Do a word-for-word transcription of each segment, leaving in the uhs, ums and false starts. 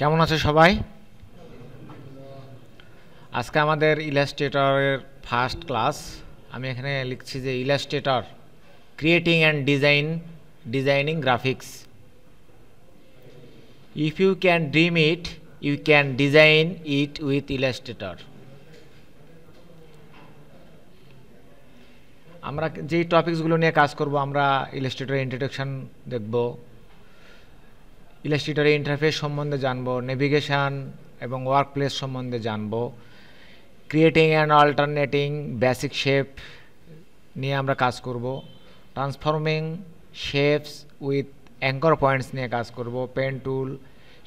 কেমন আছে সবাই? আজকে আমাদের ইলাস্ট্রেটরের ফার্স্ট ক্লাস। আমি এখানে লিখছি যে Illustrator creating and design designing graphics. If you can dream it, you can design it with Illustrator. আমরা যেই টপিকসগুলো নিয়ে কাজ করব, আমরা ইলাস্ট্রেটরের ইন্ট্রোডাকশন দেখব, ইলাস্ট্রেটরের ইন্টারফেস সম্বন্ধে জানব, নেভিগেশন এবং ওয়ার্কপ্লেস সম্বন্ধে জানব, creating and alternating basic shape নিয়ে আমরা কাজ করব, transforming shapes with anchor points নিয়ে কাজ করব, pen tool,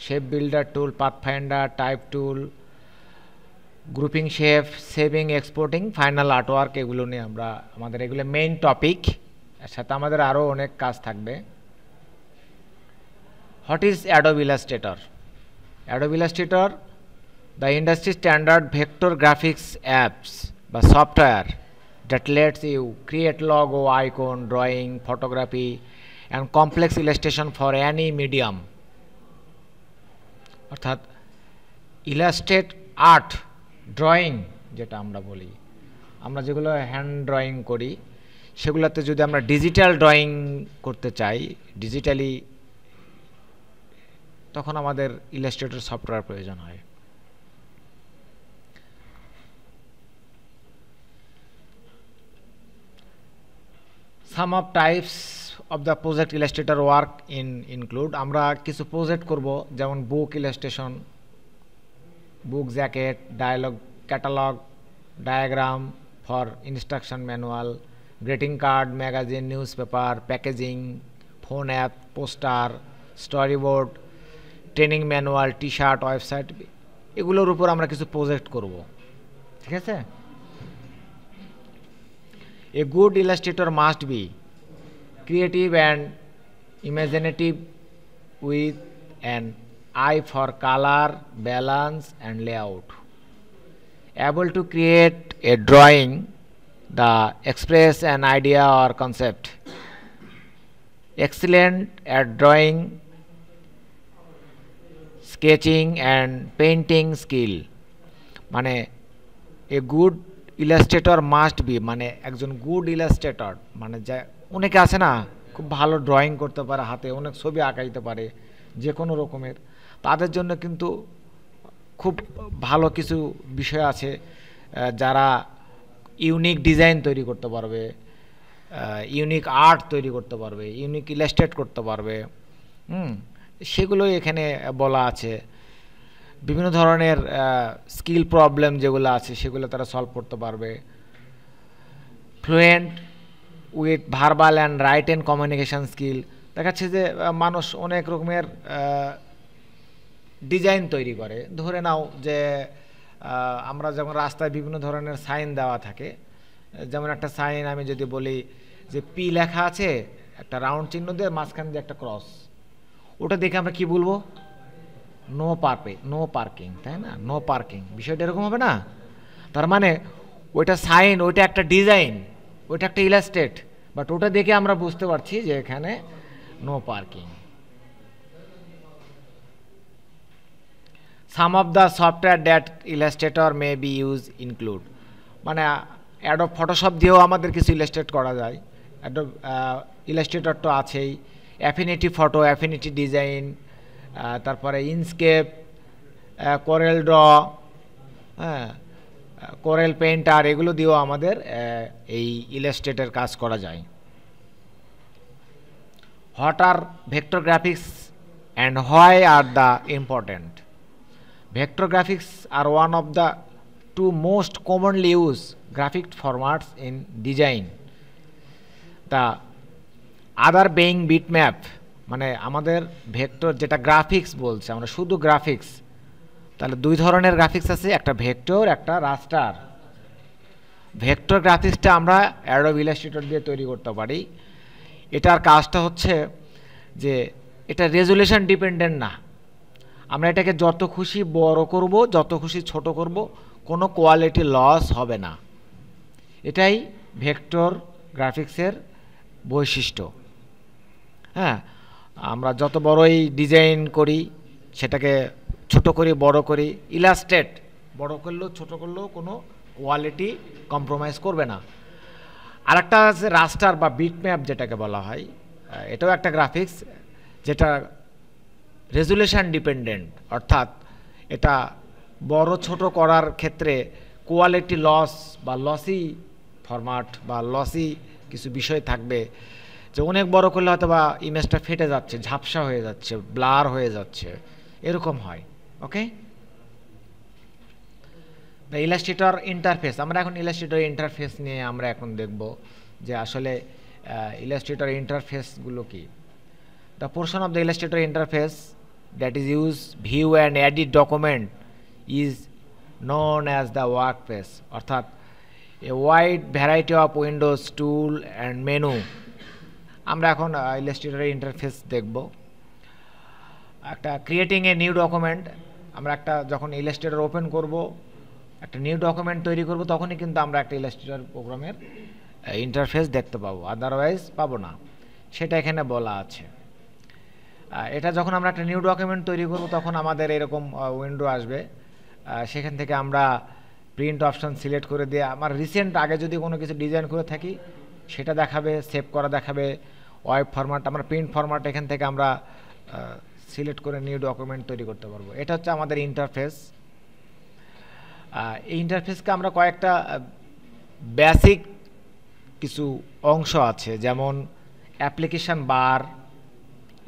shape builder tool, pathfinder, type tool, grouping shape, saving, exporting, final artwork, এগুলো নিয়ে আমরা আমাদের এগুলো মেইন টপিক। এর সাথে আমাদের আরও অনেক কাজ থাকবে। What is Adobe Illustrator? Adobe Illustrator, the industry standard vector graphics apps, the software that lets you create logo, icon, drawing, photography, and complex illustration for any medium. অর্থাৎ ইলাস্ট্রেট আর্ট, ড্রয়িং যেটা আমরা বলি, আমরা যেগুলো hand drawing করি, সেগুলোতে যদি আমরা ডিজিটাল ড্রয়িং করতে চাই, ডিজিটালি, তখন আমাদের ইলাস্ট্রেটর সফটওয়্যার প্রয়োজন হয়। Some of types of the project Illustrator work in include, আমরা কিছু প্রজেক্ট করব, যেমন book illustration, book jacket, dialogue, catalogue, diagram for instruction manual, greeting card, magazine, newspaper, packaging, phone app, poster, storyboard, training manual, T shirt, website, এগুলোর উপর আমরা কিছু project করব। ঠিক আছে? A good Illustrator must be creative and imaginative with an eye for colour, balance and layout, able two create a drawing the express an idea or concept, excellent at drawing, sketching and painting skill. মানে a good Illustrator must be, মানে একজন good Illustrator মানে যা, অনেকে আছে না খুব ভালো ড্রয়িং করতে পারে, হাতে অনেক ছবি আঁকাইতে পারে যে কোনো রকমের, তাদের জন্য কিন্তু খুব ভালো কিছু বিষয় আছে, যারা ইউনিক ডিজাইন তৈরি করতে পারবে, ইউনিক আর্ট তৈরি করতে পারবে, ইউনিক ইলাস্ট্রেট করতে পারবে। হুম সেগুলোই এখানে বলা আছে। বিভিন্ন ধরনের স্কিল প্রবলেম যেগুলো আছে সেগুলো তারা সলভ করতে পারবে। Fluent with verbal and write and communication skill, দেখাচ্ছে যে মানুষ অনেক রকমের ডিজাইন তৈরি করে। ধরে নাও যে আমরা যেমন রাস্তায় বিভিন্ন ধরনের সাইন দেওয়া থাকে, যেমন একটা সাইন আমি যদি বলি যে পি লেখা আছে, একটা রাউন্ড চিহ্ন দিয়ে মাঝখান দিয়ে একটা ক্রস, ওটা দেখে আমরা কি বলবো? নো পার্পে নো পার্কিং, তাই না? নো পার্কিং, বিষয়টা এরকম হবে না? তার মানে ওইটা সাইন, ওইটা একটা ডিজাইন, ওইটা একটা ইলাস্ট্রেট, বাট ওটা দেখে আমরা বুঝতে পারছি যে এখানে no parking. Some of the software that Illustrator may be use include, মানে অ্যাডব ফটোশপ দিয়েও আমাদের কিছু ইলাস্ট্রেট করা যায়, অ্যাডব ইলাস্ট্রেটর তো আছেই, অ্যাফিনিটি ফটো, অ্যাফিনিটি ডিজাইন, তারপরে ইনস্কেপ, কোরেল ড্র, হ্যাঁ কোরেল পেইন্ট, আর এগুলো দিয়েও আমাদের এই ইলাস্ট্রেটের কাজ করা যায়। What are vector graphics and why are the important? Vector graphics are one of the two most commonly use graphic formats in design, the other being bitmap. মানে আমাদের ভেক্টর যেটা গ্রাফিক্স বলছে, আমরা শুধু গ্রাফিক্স, তাহলে দুই ধরনের গ্রাফিক্স আছে, একটা ভেক্টর, একটা রাস্টার। ভেক্টর গ্রাফিক্সটা আমরা অ্যাডোব ইলাস্ট্রেটর দিয়ে তৈরি করতে পারি। এটার কাজটা হচ্ছে যে এটা রেজুলেশন ডিপেন্ডেন্ট না, আমরা এটাকে যত খুশি বড় করব, যত খুশি ছোট করব, কোনো কোয়ালিটি লস হবে না। এটাই ভেক্টর গ্রাফিক্সের বৈশিষ্ট্য। হ্যাঁ, আমরা যত বড়ই ডিজাইন করি, সেটাকে ছোট করে বড় করে ইলাস্ট্রেট বড় করলো ছোট করলো কোনো কোয়ালিটি কম্প্রোমাইজ করবে না আরেকটা আছে রাস্টার বা বিটম্যাপ যেটাকে বলা হয় এটাও একটা গ্রাফিক্স যেটা রেজুলেশন ডিপেন্ডেন্ট অর্থাৎ এটা বড় ছোট করার ক্ষেত্রে কোয়ালিটি লস বা লসি ফরম্যাট বা লসি কিছু বিষয় থাকবে যে অনেক বড় করলে হয়তো বা ইমেজটা ফেটে যাচ্ছে ঝাপসা হয়ে যাচ্ছে ব্লার হয়ে যাচ্ছে এরকম হয় ওকে The Illustrator interface. আমরা এখন Illustrator interface নিয়ে আমরা এখন দেখব যে আসলে Illustrator interface গুলো কি The portion of the Illustrator interface that is used view and edit document is known as the workspace. অর্থাৎ a wide variety of windows, tool and menu. আমরা এখন Illustrator interface দেখব একটা creating a new document. আমরা একটা যখন Illustrator open করব একটা নিউ ডকুমেন্ট তৈরি করব তখনই কিন্তু আমরা একটা ইলাস্ট্রেটর প্রোগ্রামের ইন্টারফেস দেখতে পাবো अदरवाइज পাবো না সেটা এখানে বলা আছে এটা যখন আমরা একটা নিউ ডকুমেন্ট তৈরি করব তখন আমাদের এরকম উইন্ডো আসবে সেখান থেকে আমরা প্রিন্ট অপশন সিলেক্ট করে দিয়ে আমার রিসেন্ট আগে যদি কোনো কিছু ডিজাইন করে থাকি সেটা দেখাবে সেভ করা দেখাবে ওয়েব ফরম্যাট আমরা প্রিন্ট ফরম্যাট এখান থেকে আমরা সিলেক্ট করে নিউ ডকুমেন্ট তৈরি করতে পারবো এটা হচ্ছে আমাদের ইন্টারফেস এই ইন্টারফেসকে আমরা কয়েকটা বেসিক কিছু অংশ আছে যেমন অ্যাপ্লিকেশন বার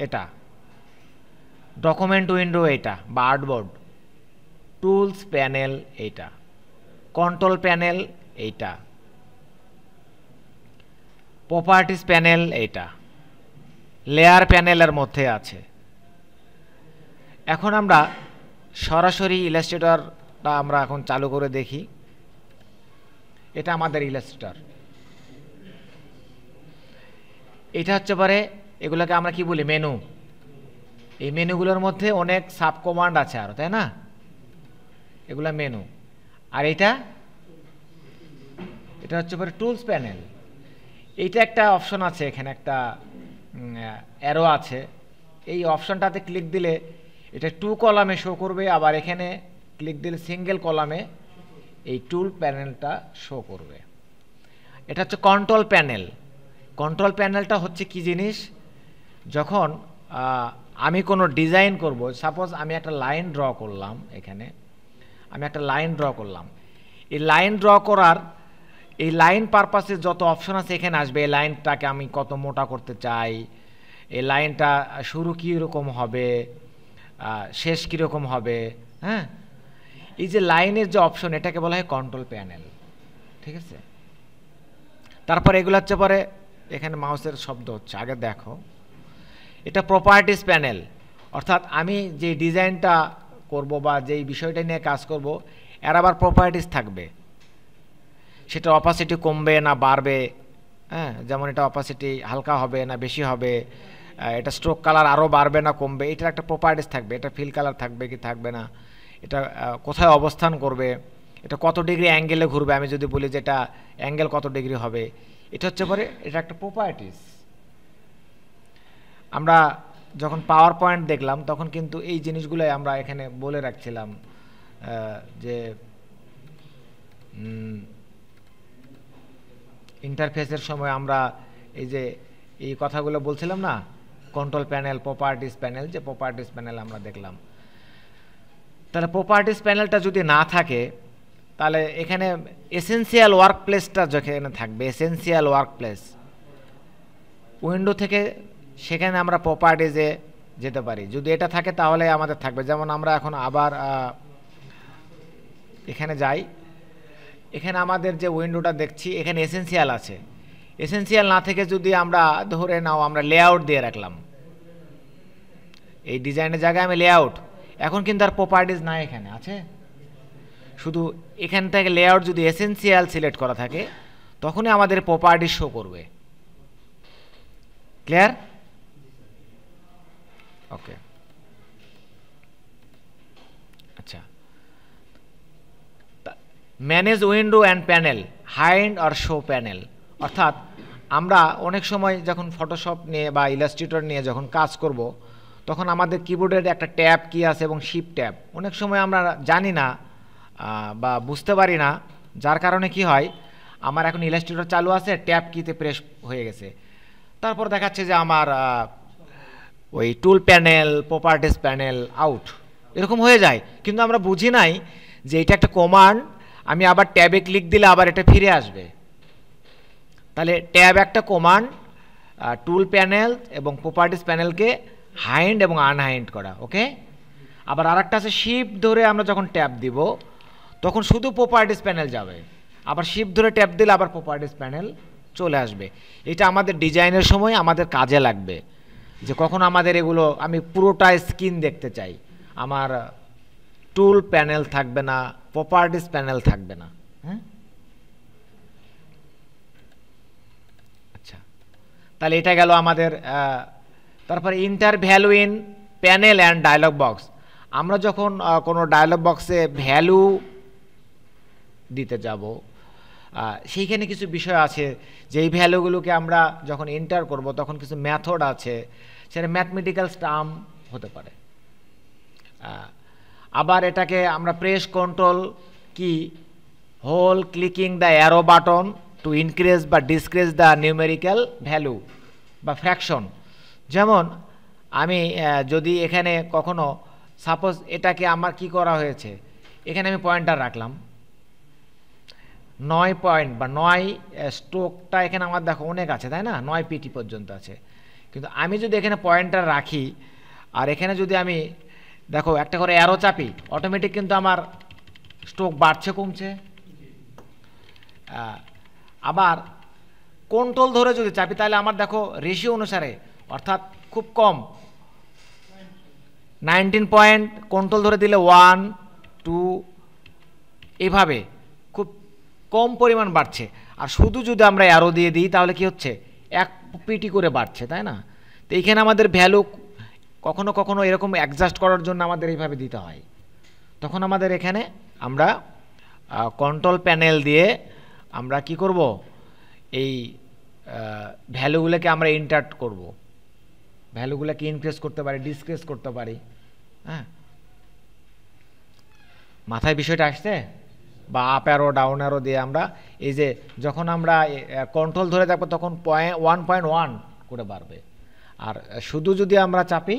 এটা ডকুমেন্ট উইন্ডো এটা বা আর্টবোর্ড টুলস প্যানেল এটা কন্ট্রোল প্যানেল এটা প্রপার্টিজ প্যানেল এটা লেয়ার প্যানেলের মধ্যে আছে এখন আমরা সরাসরি ইলাস্ট্রেটর আমরা এখন চালু করে দেখি এটা আমাদের ইলাস্ট্রেটর এটা হচ্ছে পরে এগুলোকে আমরা কি বলি মেনু এই মেনুগুলোর মধ্যে অনেক সাব কমান্ড আছে আর তাই না এগুলা মেনু আর এটা এটা হচ্ছে পরে টুলস প্যানেল এইটা একটা অপশন আছে এখানে একটা অ্যারো আছে এই অপশনটাতে ক্লিক দিলে এটা টু কলামে শো করবে আবার এখানে ক্লিক দিলে সিঙ্গেল কলামে এই টুল প্যানেলটা শো করবে এটা হচ্ছে কন্ট্রোল প্যানেল কন্ট্রোল প্যানেলটা হচ্ছে কি জিনিস যখন আমি কোনো ডিজাইন করব সাপোজ আমি একটা লাইন ড্র করলাম এখানে আমি একটা লাইন ড্র করলাম এই লাইন ড্র করার এই লাইন পারপাসে যত অপশন আছে এখানে আসবে এই লাইনটাকে আমি কত মোটা করতে চাই এই লাইনটা শুরু কীরকম হবে শেষ কীরকম হবে হ্যাঁ এই যে লাইনের যে অপশন এটাকে বলা হয় কন্ট্রোল প্যানেল ঠিক আছে তারপর এগুলা হচ্ছে পরে এখানে মাউসের শব্দ হচ্ছে আগে দেখো এটা প্রপার্টিজ প্যানেল অর্থাৎ আমি যে ডিজাইনটা করব বা যেই বিষয়টা নিয়ে কাজ করব এর আবার প্রপার্টিজ থাকবে সেটা অপাসিটি কমবে না বাড়বে হ্যাঁ যেমন এটা অপাসিটি হালকা হবে না বেশি হবে এটা স্ট্রোক কালার আরও বাড়বে না কমবে এটার একটা প্রপার্টিজ থাকবে এটা ফিল কালার থাকবে কি থাকবে না এটা কোথায় অবস্থান করবে এটা কত ডিগ্রি অ্যাঙ্গেলে ঘুরবে আমি যদি বলি যে এটা অ্যাঙ্গেল কত ডিগ্রি হবে এটা হচ্ছে পরে এটা একটা প্রপার্টিজ আমরা যখন পাওয়ার পয়েন্ট দেখলাম তখন কিন্তু এই জিনিসগুলোই আমরা এখানে বলে রাখছিলাম যে ইন্টারফেসের সময় আমরা এই যে এই কথাগুলো বলছিলাম না কন্ট্রোল প্যানেল প্রপার্টিজ প্যানেল যে প্রপার্টিজ প্যানেল আমরা দেখলাম তাহলে প্রপার্টিজ প্যানেলটা যদি না থাকে তাহলে এখানে এসেন্সিয়াল ওয়ার্কপ্লেসটা যেখানে থাকবে এসেন্সিয়াল ওয়ার্কপ্লেস উইন্ডো থেকে সেখানে আমরা প্রপার্টিজে যেতে পারি যদি এটা থাকে তাহলে আমাদের থাকবে যেমন আমরা এখন আবার এখানে যাই এখানে আমাদের যে উইন্ডোটা দেখছি এখানে এসেন্সিয়াল আছে এসেন্সিয়াল না থেকে যদি আমরা ধরে নাও আমরা লেআউট দিয়ে রাখলাম এই ডিজাইনের জায়গায় আমি লেআউট এখন কিন্তু আর প্রপার্টিজ নাই এখানে আছে শুধু এখান থেকে লেআউট যদি এসেন্সিয়াল সিলেক্ট করা থাকে তখনই আমাদের প্রপার্টি শো করবে ক্লিয়ার ওকে আচ্ছা manage window and panel hide আর শো প্যানেল অর্থাৎ আমরা অনেক সময় যখন ফটোশপ নিয়ে বা ইলাস্ট্রেটর নিয়ে যখন কাজ করব তখন আমাদের কিবোর্ডের একটা ট্যাব কি আছে এবং শিফট ট্যাব অনেক সময় আমরা জানি না বা বুঝতে পারি না যার কারণে কি হয় আমার এখন ইলাস্ট্রেটর চালু আছে ট্যাব কিতে প্রেস হয়ে গেছে তারপর দেখাচ্ছে যে আমার ওই tool panel properties panel out এরকম হয়ে যায় কিন্তু আমরা বুঝি নাই যে এটা একটা কমান্ড আমি আবার ট্যাবে ক্লিক দিলে আবার এটা ফিরে আসবে তাহলে ট্যাব একটা কমান্ড টুল প্যানেল এবং প্রপার্টিজ প্যানেলকে হাইন্ড এবং আনহাইন্ড করা ওকে আবার আরেকটা আছে শিফট ধরে আমরা যখন ট্যাব দিব তখন শুধু প্রপার্টিজ প্যানেল যাবে আবার শিফট ধরে ট্যাব দিলে আবার প্রপার্টিজ প্যানেল চলে আসবে এটা আমাদের ডিজাইনের সময় আমাদের কাজে লাগবে যে কখন আমাদের এগুলো আমি পুরোটা স্ক্রিন দেখতে চাই আমার টুল প্যানেল থাকবে না প্রপার্টিজ প্যানেল থাকবে না হ্যাঁ আচ্ছা তাহলে এটা গেল আমাদের তারপরে enter value in panel and dialog box আমরা যখন কোনো ডায়লগ বক্সে ভ্যালু দিতে যাব সেইখানে কিছু বিষয় আছে যেই ভ্যালুগুলোকে আমরা যখন এন্টার করব তখন কিছু মেথড আছে সেটা ম্যাথমেটিক্যাল টার্ম হতে পারে আবার এটাকে আমরা press control key whole clicking the arrow button to increase বা ডিসক্রিজ দ্য নিউমেরিক্যাল ভ্যালু বা ফ্র্যাকশন যেমন আমি যদি এখানে কখনো সাপোজ এটাকে আমার কি করা হয়েছে এখানে আমি পয়েন্টার রাখলাম নয় পয়েন্ট বা নয় স্ট্রোকটা এখানে আমার দেখো অনেক আছে তাই না নয় পিটি পর্যন্ত আছে কিন্তু আমি যদি এখানে পয়েন্টার রাখি আর এখানে যদি আমি দেখো একটা করে অ্যারো চাপি অটোমেটিক কিন্তু আমার স্ট্রোক বাড়ছে কমছে আবার কন্ট্রোল ধরে যদি চাপি তাহলে আমার দেখো রেশিও অনুসারে অর্থাৎ খুব কম নাইনটিন পয়েন্ট কন্ট্রোল ধরে দিলে ওয়ান টু এভাবে খুব কম পরিমাণ বাড়ছে আর শুধু যদি আমরা অ্যারো দিয়ে দিই তাহলে কি হচ্ছে এক পিটি করে বাড়ছে তাই না তো এইখানে আমাদের ভ্যালু কখনো কখনো এরকম অ্যাডজাস্ট করার জন্য আমাদের এইভাবে দিতে হয় তখন আমাদের এখানে আমরা কন্ট্রোল প্যানেল দিয়ে আমরা কি করব এই ভ্যালুগুলোকে আমরা ইনসার্ট করব ভ্যালুগুলোকে ইনক্রিজ করতে পারি ডিসক্রিজ করতে পারি হ্যাঁ মাথায় বিষয়টা আসছে বা আপ অ্যারো ডাউন অ্যারো দিয়ে আমরা এই যে যখন আমরা কন্ট্রোল ধরে থাকবো তখন পয়েন্ট ওয়ান পয়েন্ট ওয়ান করে বাড়বে আর শুধু যদি আমরা চাপি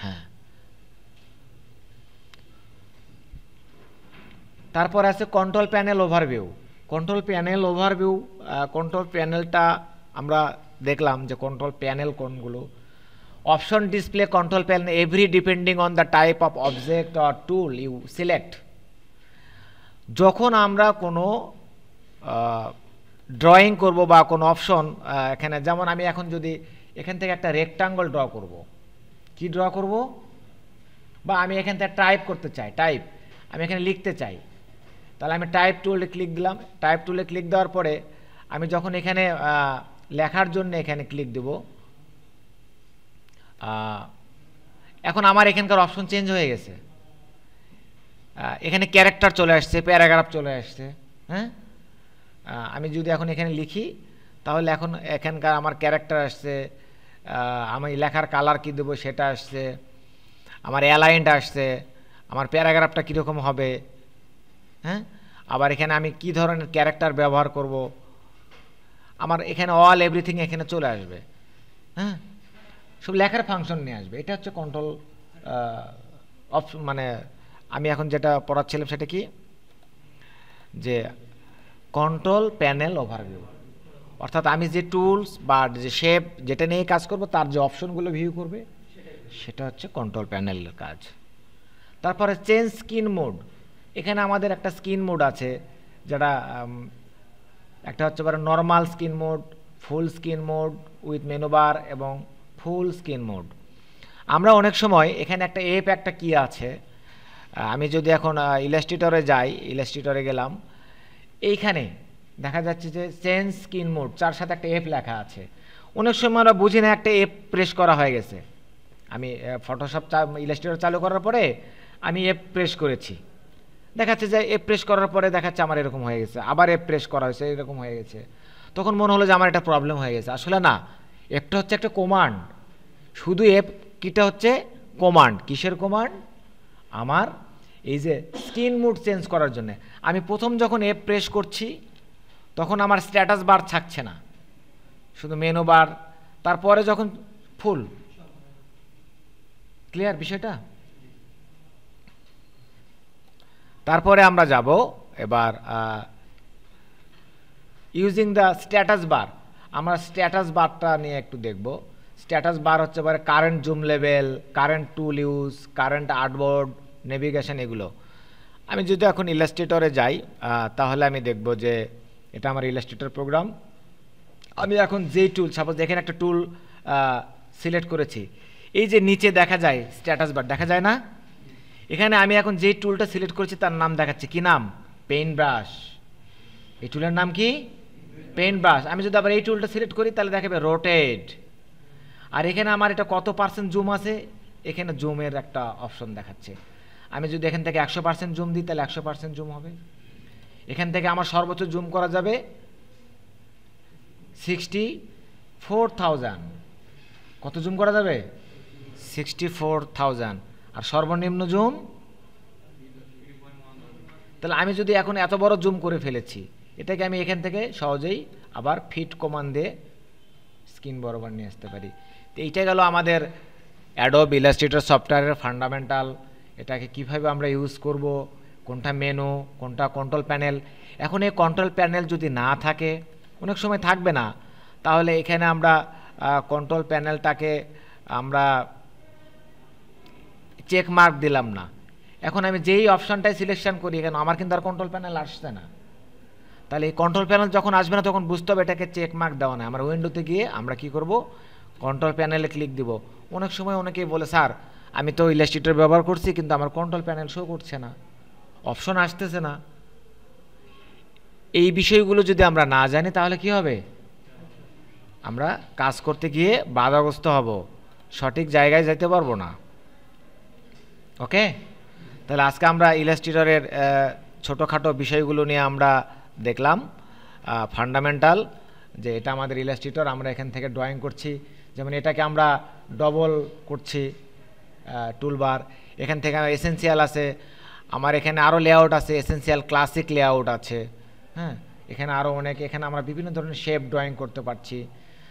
হ্যাঁ তারপর আছে control panel overview control panel overview control প্যানেলটা আমরা দেখলাম যে কন্ট্রোল প্যানেল কোনগুলো option display control panel every depending on the type of object or tool you select যখন আমরা কোনো ড্রয়িং করব বা কোনো অপশন এখানে যেমন আমি এখন যদি এখান থেকে একটা রেক্টাঙ্গল ড্র করব কি ড্র করব বা আমি এখান থেকে টাইপ করতে চাই টাইপ আমি এখানে লিখতে চাই তাহলে আমি টাইপ টুলে ক্লিক দিলাম টাইপ টুলে ক্লিক দেওয়ার পরে আমি যখন এখানে লেখার জন্য এখানে ক্লিক দেব এখন আমার এখানকার অপশন চেঞ্জ হয়ে গেছে এখানে ক্যারেক্টার চলে আসছে প্যারাগ্রাফ চলে আসছে হ্যাঁ আমি যদি এখন এখানে লিখি তাহলে এখন এখানকার আমার ক্যারেক্টার আসছে আমি লেখার কালার কী দেবো সেটা আসছে আমার অ্যালাইন্ড আসছে আমার প্যারাগ্রাফটা কীরকম হবে হ্যাঁ আবার এখানে আমি কি ধরনের ক্যারেক্টার ব্যবহার করব আমার এখানে অল এভরিথিং এখানে চলে আসবে হ্যাঁ সব লেখার ফাংশন নিয়ে আসবে এটা হচ্ছে কন্ট্রোল অফ মানে আমি এখন যেটা পড়াচ্ছিলাম সেটা কি যে কন্ট্রোল প্যানেল ওভারভিউ অর্থাৎ আমি যে টুলস বা যে শেপ যেটা নিয়ে কাজ করব তার যে অপশনগুলো ভিউ করবে সেটা হচ্ছে কন্ট্রোল প্যানেলের কাজ তারপরে চেঞ্জ স্ক্রিন মোড এখানে আমাদের একটা স্ক্রিন মোড আছে যেটা একটা হচ্ছে বড় normal screen mode full screen mode with menu bar এবং ফুল স্ক্রিন মোড আমরা অনেক সময় এখানে একটা অ্যাপ একটা কি আছে আমি যদি এখন ইলাস্ট্রেটরে যাই ইলাস্ট্রেটরে গেলাম এইখানে দেখা যাচ্ছে যে চেঞ্জ স্ক্রিন মোড চার সাথে একটা এফ লেখা আছে অনেক সময় আমরা বুঝি না একটা এফ প্রেস করা হয়ে গেছে আমি ফটোশপ ইলাস্ট্রেটর চালু করার পরে আমি এফ প্রেস করেছি দেখাচ্ছে যে এফ প্রেস করার পরে দেখাচ্ছে আমার এরকম হয়ে গেছে আবার এফ প্রেস করা হয়েছে এরকম হয়ে গেছে তখন মনে হলো যে আমার একটা প্রবলেম হয়ে গেছে আসলে না এফটা হচ্ছে একটা কমান্ড শুধু এফ কিটা হচ্ছে কমান্ড, কিসের কমান্ড? আমার এই যে স্ক্রিন মুড চেঞ্জ করার জন্য। আমি প্রথম যখন এফ প্রেস করছি তখন আমার স্ট্যাটাস বার থাকছে না, শুধু মেনু বার, তারপরে যখন ফুল। ক্লিয়ার বিষয়টা? তারপরে আমরা যাব এবার ইউজিং দ্য স্ট্যাটাস বার। আমরা স্ট্যাটাস বারটা নিয়ে একটু দেখব। স্ট্যাটাস বার হচ্ছে এবারে current zoom level, current tool use, current artboard, navigation, এগুলো। আমি যদি এখন ইলাস্ট্রেটরে যাই তাহলে আমি দেখব যে এটা আমার ইলাস্ট্রেটর প্রোগ্রাম। আমি এখন যেই টুল, সাপোজ এখানে একটা টুল সিলেক্ট করেছি, এই যে নিচে দেখা যায় স্ট্যাটাস বার, দেখা যায় না? এখানে আমি এখন যে টুলটা সিলেক্ট করেছি তার নাম দেখাচ্ছে, কি নাম? Paint brush. এই টুলের নাম কি? Paint brush. আমি যদি আবার এই টুলটা সিলেক্ট করি তাহলে দেখাবে রোটেট। আর এখানে আমার এটা কত পার্সেন্ট জুম আছে, এখানে জুমের একটা অপশন দেখাচ্ছে। আমি যদি এখান থেকে একশো পার্সেন্ট জুম দিই তাহলে একশো পার্সেন্ট জুম হবে। এখান থেকে আমার সর্বোচ্চ জুম করা যাবে সিক্সটি ফোর থাউজেন্ড। কত জুম করা যাবে? Sixty four thousand. আর সর্বনিম্ন জুম, তাহলে আমি যদি এখন এত বড় জুম করে ফেলেছি, এটাকে আমি এখান থেকে সহজেই আবার ফিট কমান্ড দিয়ে স্ক্রিন বরাবর নিয়ে আসতে পারি। তো এইটা গেল আমাদের অ্যাডোব ইলাস্ট্রেটর সফটওয়্যারের ফান্ডামেন্টাল। এটাকে কিভাবে আমরা ইউজ করব, কোনটা মেনু, কোনটা কন্ট্রোল প্যানেল। এখন এই কন্ট্রোল প্যানেল যদি না থাকে, অনেক সময় থাকবে না, তাহলে এখানে আমরা কন্ট্রোল প্যানেলটাকে আমরা চেক মার্ক দিলাম না। এখন আমি যেই অপশানটাই সিলেকশন করি এখানে আমার কিন্তু আর কন্ট্রোল প্যানেল আসছে না। তাহলে এই কন্ট্রোল প্যানেল যখন আসবে না তখন বুঝতে হবে এটাকে চেক মার্ক দেওয়া না। আমরা উইন্ডোতে গিয়ে আমরা কি করব, কন্ট্রোল প্যানেলে ক্লিক দিব। অনেক সময় অনেকেই বলে, স্যার আমি তো ইলাস্ট্রেটর ব্যবহার করছি কিন্তু আমার কন্ট্রোল প্যানেল শো করছে না, অপশন আসতেছে না। এই বিষয়গুলো যদি আমরা না জানি তাহলে কি হবে, আমরা কাজ করতে গিয়ে বাধাগ্রস্ত হব, সঠিক জায়গায় যেতে পারবো না। ওকে, তাহলে আজকে আমরা ইলাস্ট্রেটরের ছোটোখাটো বিষয়গুলো নিয়ে আমরা দেখলাম, ফান্ডামেন্টাল, যে এটা আমাদের ইলাস্ট্রেটর, আমরা এখান থেকে ড্রয়িং করছি। যেমন এটাকে আমরা ডবল করছি টুলবার, এখান থেকে এসেন্সিয়াল আছে, আমার এখানে আরও লেআউট আছে, এসেন্সিয়াল ক্লাসিক লেআউট আছে। হ্যাঁ, এখানে আরও অনেক, এখানে আমরা বিভিন্ন ধরনের শেপ ড্রয়িং করতে পারছি।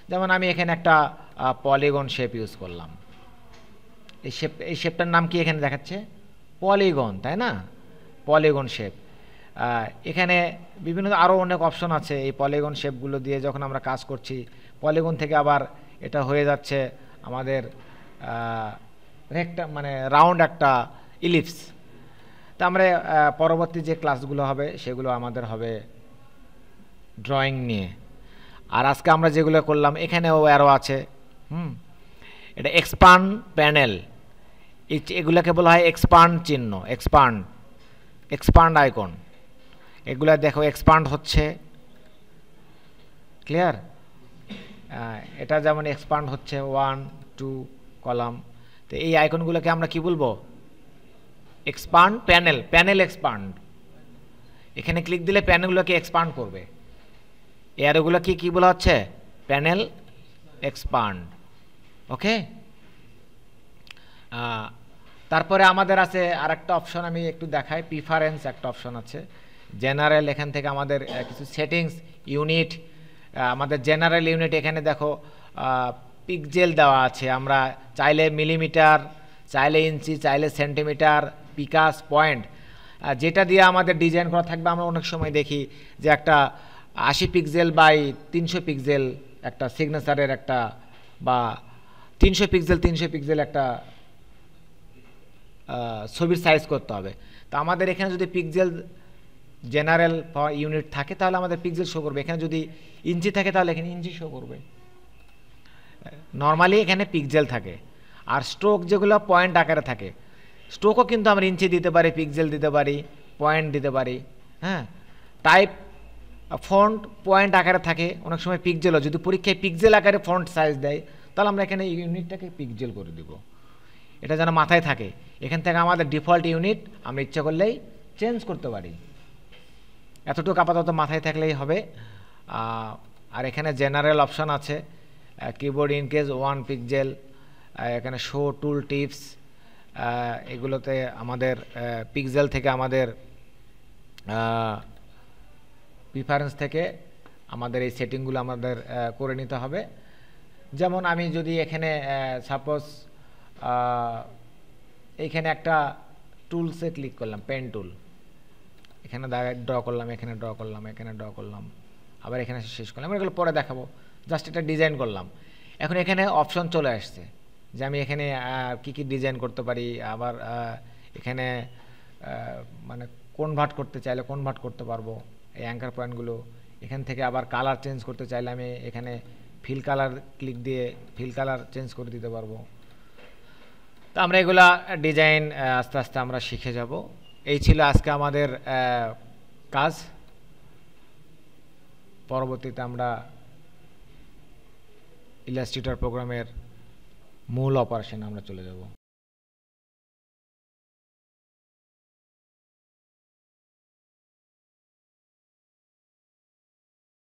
যেমন আমি এখানে একটা পলিগন শেপ ইউজ করলাম, এই শেপ, এই শেপটার নাম কি এখানে দেখাচ্ছে? পলিগন, তাই না? Polygon shape. এখানে বিভিন্ন আরও অনেক অপশন আছে। এই পলিগন শেপগুলো দিয়ে যখন আমরা কাজ করছি, পলিগন থেকে আবার এটা হয়ে যাচ্ছে আমাদের রেক্টা, মানে রাউন্ড একটা ইলিপস। তা আমরা পরবর্তী যে ক্লাসগুলো হবে সেগুলো আমাদের হবে ড্রয়িং নিয়ে। আর আজকে আমরা যেগুলো করলাম, এখানেও অ্যারো আছে, হুম, এটা এক্সপান্ড প্যানেল, এগুলোকে বলা হয় এক্সপান্ড চিহ্ন, এক্সপান্ড, এক্সপান্ড আইকন। এগুলো দেখো এক্সপান্ড হচ্ছে, ক্লিয়ার? এটা যেমন এক্সপান্ড হচ্ছে ওয়ান টু কলাম। তো এই আইকনগুলোকে আমরা কি বলবো? Expand panel, panel expand. এখানে ক্লিক দিলে প্যানেলগুলোকে এক্সপান্ড করবে। এই অ্যারোগুলোকে কী বলা হচ্ছে? Panel expand. ওকে, তারপরে আমাদের আছে আর একটা অপশন, আমি একটু দেখাই, প্রিফারেন্স একটা অপশন আছে, জেনারেল। এখান থেকে আমাদের কিছু সেটিংস, ইউনিট, আমাদের জেনারেল ইউনিট। এখানে দেখো পিক্সেল দেওয়া আছে, আমরা চাইলে মিলিমিটার, চাইলে ইঞ্চি, চাইলে সেন্টিমিটার, পিকাস, পয়েন্ট, যেটা দিয়ে আমাদের ডিজাইন করা থাকবে। আমরা অনেক সময় দেখি যে একটা আশি পিক্সেল বাই তিনশো পিক্সেল একটা সিগনেচারের একটা, বা তিনশো পিক্সেল তিনশো পিক্সেল একটা ছবির সাইজ করতে হবে। তো আমাদের এখানে যদি পিক্সেল জেনারেল ইউনিট থাকে তাহলে আমাদের পিক্সেল শো করবে, এখানে যদি ইঞ্চি থাকে তাহলে এখানে ইঞ্চি শো করবে, নর্মালি এখানে পিক্সেল থাকে। আর স্ট্রোক যেগুলো পয়েন্ট আকারে থাকে, স্ট্রোকও কিন্তু আমরা ইঞ্চি দিতে পারি, পিক্সেল দিতে পারি, পয়েন্ট দিতে পারি। হ্যাঁ, টাইপ ফন্ট পয়েন্ট আকারে থাকে, অনেক সময় পিক্সেলও, যদি পরীক্ষায় পিক্সেল আকারে ফন্ট সাইজ দেয় তাহলে আমরা এখানে ইউনিটটাকে পিক্সেল করে দেব, এটা যেন মাথায় থাকে। এখান থেকে আমাদের ডিফল্ট ইউনিট আমরা ইচ্ছা করলেই চেঞ্জ করতে পারি, এতটুকু আপাতত মাথায় থাকলেই হবে। আর এখানে জেনারেল অপশান আছে, কিবোর্ড ইনকেস ওয়ান পিক্সেল, এখানে শো টুল টিপস এগুলোতে আমাদের পিক্সেল থেকে আমাদের প্রিফারেন্স থেকে আমাদের এই সেটিংগুলো আমাদের করে নিতে হবে যেমন আমি যদি এখানে সাপোজ এখানে একটা টুলসে ক্লিক করলাম পেন টুল এখানে ড্র করলাম এখানে ড্র করলাম এখানে ড্র করলাম আবার এখানে শেষ করলাম এগুলো পরে দেখাবো জাস্ট এটা ডিজাইন করলাম এখন এখানে অপশন চলে আসছে যে আমি এখানে কি কি ডিজাইন করতে পারি আবার এখানে মানে কনভার্ট করতে চাইলে কনভার্ট করতে পারবো এই অ্যাঙ্কার পয়েন্টগুলো এখান থেকে আবার কালার চেঞ্জ করতে চাইলে আমি এখানে ফিল কালার ক্লিক দিয়ে ফিল কালার চেঞ্জ করে দিতে পারবো তো আমরা এগুলা ডিজাইন আস্তে আস্তে আমরা শিখে যাব এই ছিল আজকে আমাদের কাজ পরবর্তীতে আমরা ইলাস্ট্রেটর প্রোগ্রামের মূল অপারেশন আমরা চলে যাব